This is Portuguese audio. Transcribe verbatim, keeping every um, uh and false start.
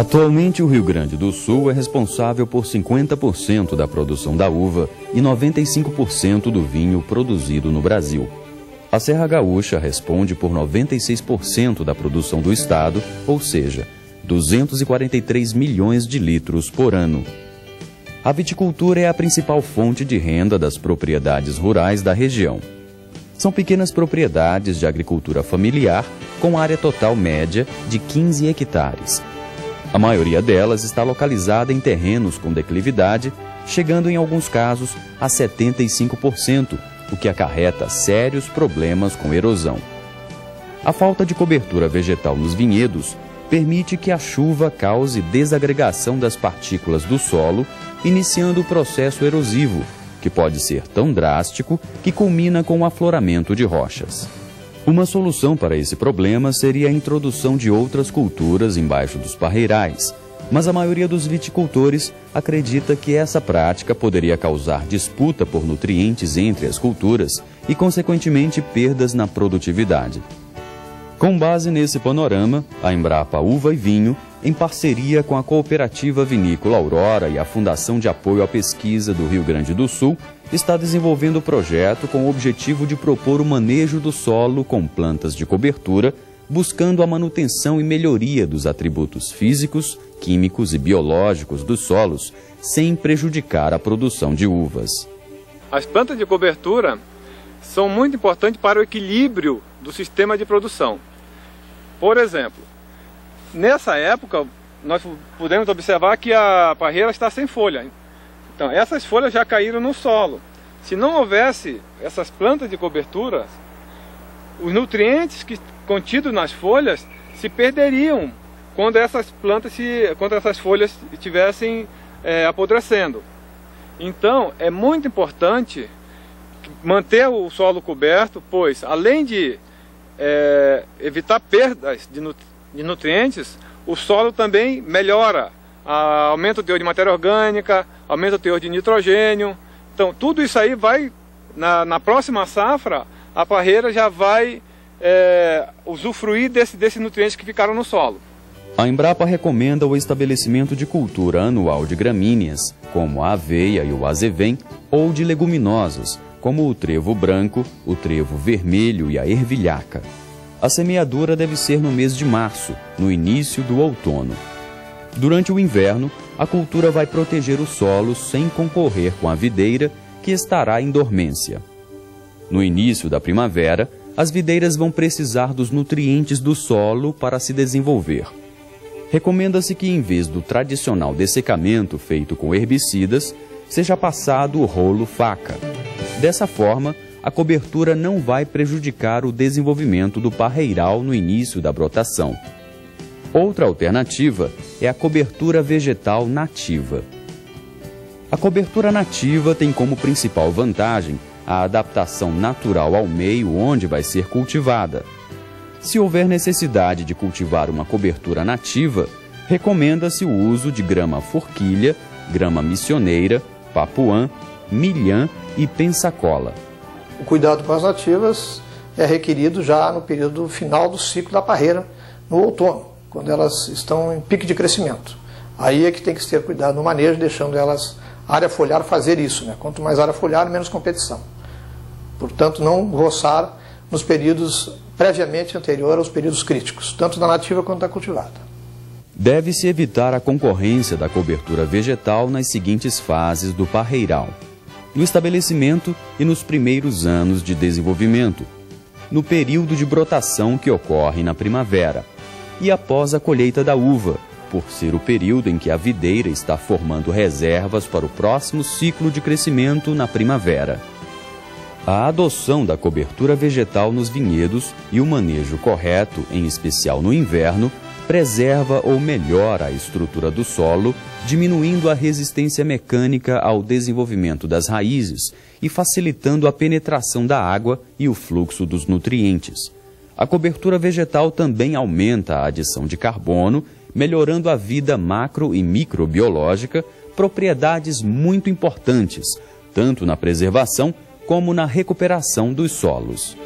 Atualmente, o Rio Grande do Sul é responsável por cinquenta por cento da produção da uva e noventa e cinco por cento do vinho produzido no Brasil. A Serra Gaúcha responde por noventa e seis por cento da produção do estado, ou seja, duzentos e quarenta e três milhões de litros por ano. A viticultura é a principal fonte de renda das propriedades rurais da região. São pequenas propriedades de agricultura familiar com área total média de quinze hectares. A maioria delas está localizada em terrenos com declividade, chegando em alguns casos a setenta e cinco por cento, o que acarreta sérios problemas com erosão. A falta de cobertura vegetal nos vinhedos permite que a chuva cause desagregação das partículas do solo, iniciando o processo erosivo, que pode ser tão drástico que culmina com o afloramento de rochas. Uma solução para esse problema seria a introdução de outras culturas embaixo dos parreirais, mas a maioria dos viticultores acredita que essa prática poderia causar disputa por nutrientes entre as culturas e, consequentemente, perdas na produtividade. Com base nesse panorama, a Embrapa Uva e Vinho, em parceria com a Cooperativa Vinícola Aurora e a Fundação de Apoio à Pesquisa do Rio Grande do Sul, está desenvolvendo o projeto com o objetivo de propor o manejo do solo com plantas de cobertura, buscando a manutenção e melhoria dos atributos físicos, químicos e biológicos dos solos, sem prejudicar a produção de uvas. As plantas de cobertura são muito importantes para o equilíbrio do sistema de produção. Por exemplo, nessa época nós podemos observar que a parreira está sem folha. Então essas folhas já caíram no solo. Se não houvesse essas plantas de cobertura, os nutrientes que contidos nas folhas se perderiam quando essas plantas se, quando essas folhas estivessem é, apodrecendo. Então é muito importante manter o solo coberto, pois além de é, evitar perdas de nutrientes, de nutrientes, o solo também melhora, a, aumenta o teor de matéria orgânica, aumenta o teor de nitrogênio. Então tudo isso aí vai, na, na próxima safra, a parreira já vai é, usufruir desses desse nutrientes que ficaram no solo. A Embrapa recomenda o estabelecimento de cultura anual de gramíneas, como a aveia e o azevém, ou de leguminosas, como o trevo branco, o trevo vermelho e a ervilhaca. A semeadura deve ser no mês de março, no início do outono. Durante o inverno, a cultura vai proteger o solo sem concorrer com a videira, que estará em dormência. No início da primavera, as videiras vão precisar dos nutrientes do solo para se desenvolver. Recomenda-se que, em vez do tradicional dessecamento feito com herbicidas, seja passado o rolo faca. Dessa forma, a cobertura não vai prejudicar o desenvolvimento do parreiral no início da brotação. Outra alternativa é a cobertura vegetal nativa. A cobertura nativa tem como principal vantagem a adaptação natural ao meio onde vai ser cultivada. Se houver necessidade de cultivar uma cobertura nativa, recomenda-se o uso de grama forquilha, grama missioneira, papuã, milhã e pensacola. O cuidado com as nativas é requerido já no período final do ciclo da parreira, no outono, quando elas estão em pique de crescimento. Aí é que tem que ter cuidado no manejo, deixando elas, área foliar, fazer isso, né? Quanto mais área foliar, menos competição. Portanto, não roçar nos períodos previamente anteriores aos períodos críticos, tanto da nativa quanto da cultivada. Deve-se evitar a concorrência da cobertura vegetal nas seguintes fases do parreiral: no estabelecimento e nos primeiros anos de desenvolvimento, no período de brotação, que ocorre na primavera, e após a colheita da uva, por ser o período em que a videira está formando reservas para o próximo ciclo de crescimento na primavera. A adoção da cobertura vegetal nos vinhedos e o manejo correto, em especial no inverno, preserva ou melhora a estrutura do solo, diminuindo a resistência mecânica ao desenvolvimento das raízes e facilitando a penetração da água e o fluxo dos nutrientes. A cobertura vegetal também aumenta a adição de carbono, melhorando a vida macro e microbiológica, propriedades muito importantes, tanto na preservação como na recuperação dos solos.